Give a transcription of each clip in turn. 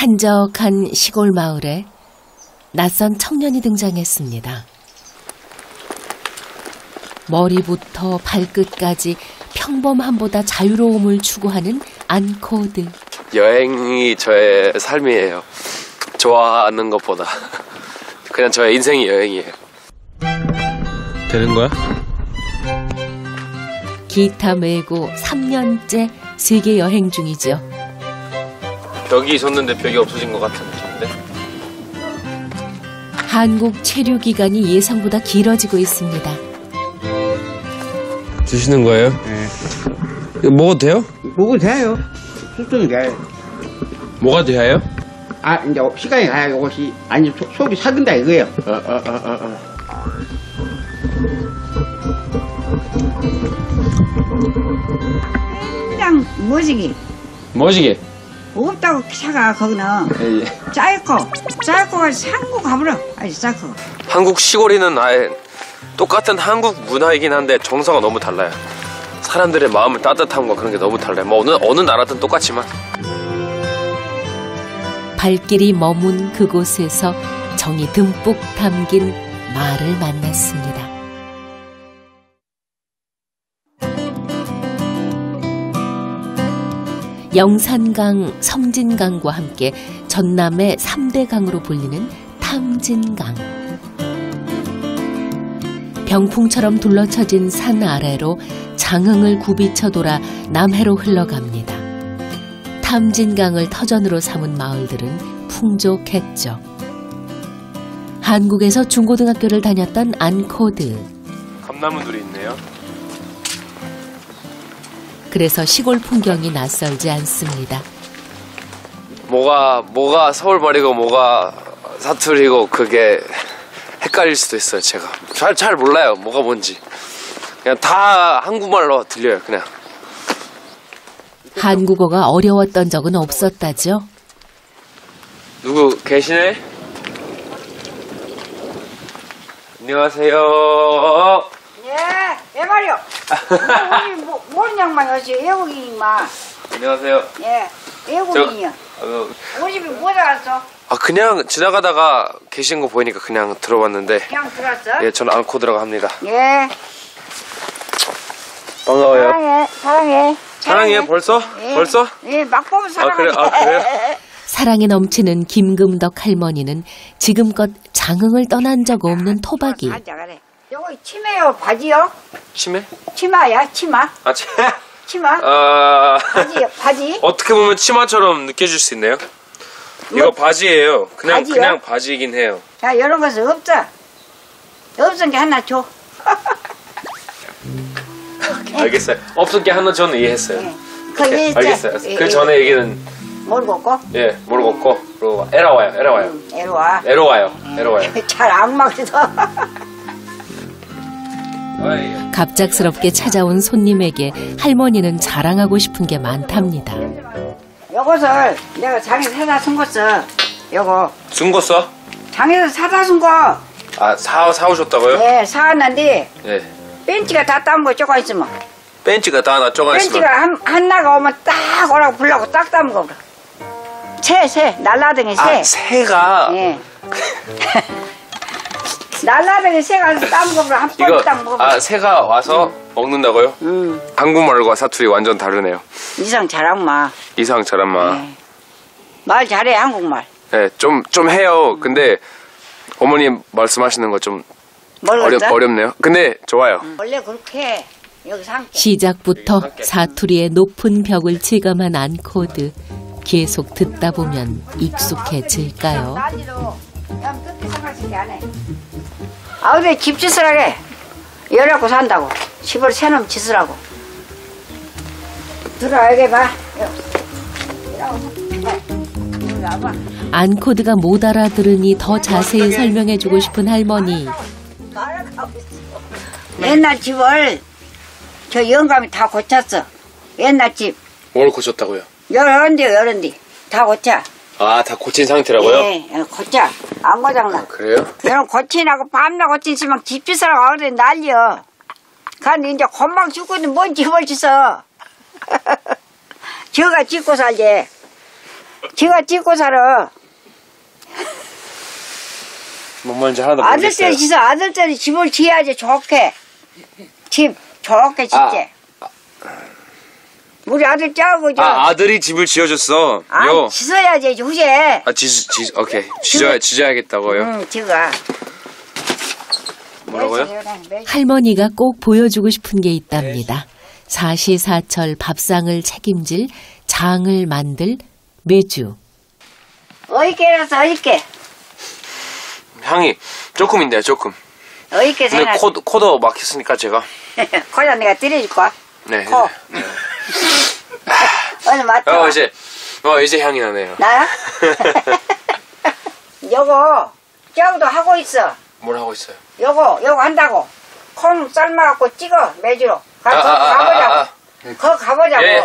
한적한 시골 마을에 낯선 청년이 등장했습니다. 머리부터 발끝까지 평범함보다 자유로움을 추구하는 안코드. 여행이 저의 삶이에요. 좋아하는 것보다 그냥 저의 인생이 여행이에요. 되는 거야? 기타 메고 3년째 세계 여행 중이죠. 벽이 있었는데 벽이 없어진 것 같은데. 한국 체류 기간이 예상보다 길어지고 있습니다. 주시는 거예요? 네. 이거 먹어도 돼요? 먹어도 돼요. 숙성이 돼요. 뭐가 돼요? 아, 이제 시간이 가야 이것이 아니 속이 사든다 이거예요. 그냥 뭐지기? 없다고 사가 거기는. 예. 짧고가 한국 가물어. 아니 짧고. 한국 시골에는 아예 똑같은 한국 문화이긴 한데 정서가 너무 달라요. 사람들의 마음을 따뜻함과 그런 게 너무 달라요. 뭐 어느 나라든 똑같지만. 발길이 머문 그곳에서 정이 듬뿍 담긴 말을 만났습니다. 영산강, 섬진강과 함께 전남의 3대 강으로 불리는 탐진강. 병풍처럼 둘러쳐진 산 아래로 장흥을 굽이쳐 돌아 남해로 흘러갑니다. 탐진강을 터전으로 삼은 마을들은 풍족했죠. 한국에서 중고등학교를 다녔던 안코드. 감나무들이 있네요. 그래서 시골 풍경이 낯설지 않습니다. 뭐가 서울말이고 뭐가 사투리고 그게 헷갈릴 수도 있어요. 제가 잘 몰라요. 뭐가 뭔지. 그냥 다 한국말로 들려요. 그냥. 한국어가 어려웠던 적은 없었다죠. 누구 계시네? 안녕하세요. 예, 예 말이요. 우리 모르는 양만 하지 외국인이만. 안녕하세요. 예, 외국인이요. 우리 집에 뭐 들어왔어? 아, 그냥 지나가다가 계신 거 보이니까 그냥 들어왔는데. 그냥 들어왔어? 예, 저는 안코드라고 합니다. 예. 반가워요. 사랑해. 벌써? 예. 벌써? 예, 막 보면 사랑해. 그래요? 사랑이 넘치는 김금덕 할머니는 지금껏 장흥을 떠난 적 없는 토박이. 요거 치매요, 바지요? 치매? 치마야, 치마. 아, 치마? 아, 바지. 어떻게 보면 치마처럼 느껴질 수 있네요. 이거 뭐? 바지예요. 그냥 바지이긴 해요. 야, 이런 것은 없다. 없은 게 하나 줘. 알겠어요. 없을 게 하나 저는 이해했어요. 예. 오케이, 알겠어요. 예, 그 전에 얘기는 모르고 없고? 예, 모르고 없고. 그리고 에러 와요. 잘 악마 그래서. 갑작스럽게 찾아온 손님에게 할머니는 자랑하고 싶은 게 많답니다. 요것을 내가 장에서 사다 쓴 거 써. 요거. 쓴 거 써? 장에서 사다 쓴 거. 아, 사오셨다고요? 네, 사왔는데. 네. 벤치가 다 담은 거 쪼가 있으면. 벤치가 다 하나 쪼가 있으면. 벤치가 한 나가 오면 딱 오라고 불라고 딱 담은 거. 새. 날라댕이 새. 아, 새가. 네. 날라댕이 새가 담은 거 한 번 딱 먹어. 아, 새가 와서 먹는다고요? 한국말과 사투리 완전 다르네요. 이상 잘한 마. 네. 말 잘해 한국말. 네, 좀 해요. 근데 어머님 말씀하시는 거 좀. 어렵네요. 근데 좋아요. 원래 그렇게 해. 시작부터 사투리의 높은 벽을 체감한 안코드. 계속 듣다 보면 익숙해질까요? 아, 근데 집짓을 하게. 열하고 산다고. 집을 새놈 짓을 하고. 들어와야게 봐. 안코드가 못 알아들으니 더 자세히 설명해주고 싶은 할머니. 옛날 집을 저 영감이 다 고쳤어. 옛날 집. 뭘 고쳤다고요? 여런데 다 고쳐. 아, 다 고친 상태라고요? 네, 고쳐. 안 고장나. 아, 그래요? 그럼 고치나고 밤나 고치시면 집짓으라고 하거든 난리여. 근데 이제 건방 죽고 있는데 뭔 집을 짓어. 저가 짓고 살지. 지가 찍고 살아. 뭔 말인지 하나도 모르겠어요. 아들 때 지서 아들 때 집을 지어야지 좋게. 집 좋게 짓지. 아. 우리 아들 짜고 저. 아 아들이 집을 지어줬어. 아 요. 지어야지 후제. 아 지 오케이 지어야겠다고요. 응 지가. 뭐라고요? 할머니가 꼭 보여주고 싶은 게 있답니다. 사시사철 밥상을 책임질 장을 만들 메주. 어이께라서 어이께. 향이 조금인데요, 조금. 어이께 생각. 근데 코도 막혔으니까 제가. 코야 내가 때려줄 거야. 네. 코. 네. 오늘 맞다. 이제 향이 나네요. 나요? 요거 저도 하고 있어. 뭘 하고 있어요? 요거 한다고. 콩 삶아갖고 찍어 메주로. 가보자고. 거 가보자고. 예.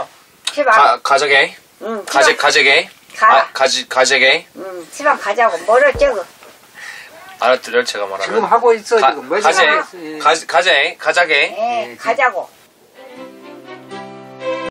가자게. 응. 가자게. 가자게. 응. 시방 가자고. 뭐를 찍어. 알았더래요 제가 말하는. 지금 하고 있어 지금. 가자게. 가자게. 예. 가자고.